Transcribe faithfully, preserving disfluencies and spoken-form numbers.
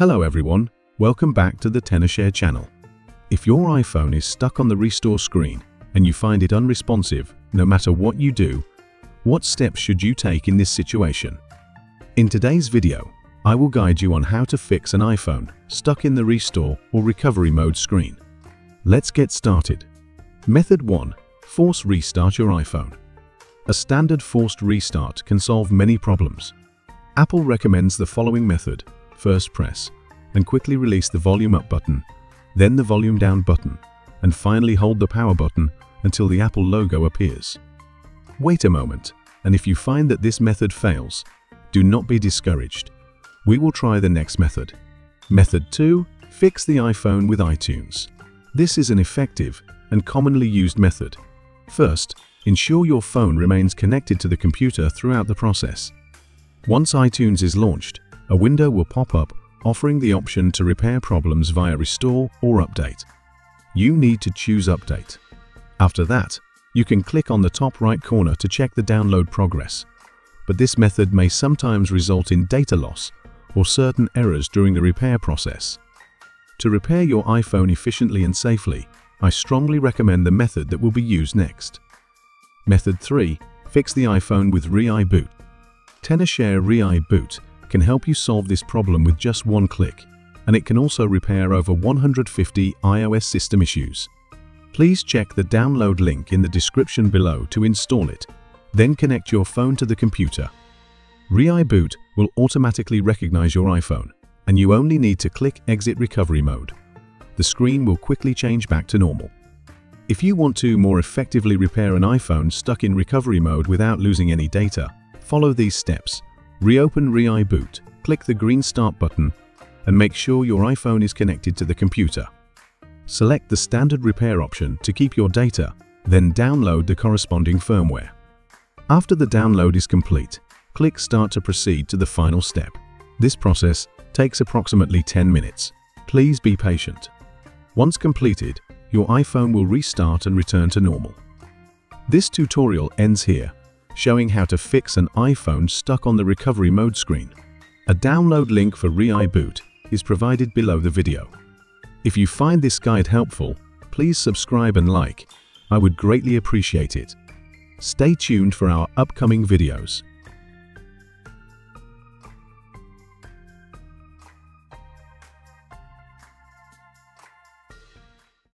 Hello everyone, welcome back to the Tenorshare channel. If your iPhone is stuck on the restore screen and you find it unresponsive, no matter what you do, what steps should you take in this situation? In today's video, I will guide you on how to fix an iPhone stuck in the restore or recovery mode screen. Let's get started. Method one. Force restart your iPhone. A standard forced restart can solve many problems. Apple recommends the following method. First, press and quickly release the volume up button, then the volume down button, and finally hold the power button until the Apple logo appears. Wait a moment, and if you find that this method fails, do not be discouraged. We will try the next method. Method two. Fix the iPhone with iTunes. This is an effective and commonly used method. First, ensure your phone remains connected to the computer throughout the process. Once iTunes is launched, a window will pop up offering the option to repair problems via restore or update. You need to choose update. After that, you can click on the top right corner to check the download progress. But this method may sometimes result in data loss or certain errors during the repair process. To repair your iPhone efficiently and safely, I strongly recommend the method that will be used next. Method three. Fix the iPhone with ReiBoot. Tenorshare ReiBoot can help you solve this problem with just one click, and it can also repair over one hundred fifty iOS system issues. Please check the download link in the description below to install it, then connect your phone to the computer. ReiBoot will automatically recognize your iPhone, and you only need to click Exit Recovery Mode. The screen will quickly change back to normal. If you want to more effectively repair an iPhone stuck in recovery mode without losing any data, follow these steps. Reopen ReiBoot, click the green Start button, and make sure your iPhone is connected to the computer. Select the standard repair option to keep your data, then download the corresponding firmware. After the download is complete, click Start to proceed to the final step. This process takes approximately ten minutes. Please be patient. Once completed, your iPhone will restart and return to normal. This tutorial ends here, showing how to fix an iPhone stuck on the recovery mode screen. A download link for ReiBoot is provided below the video. If you find this guide helpful, please subscribe and like. I would greatly appreciate it. Stay tuned for our upcoming videos.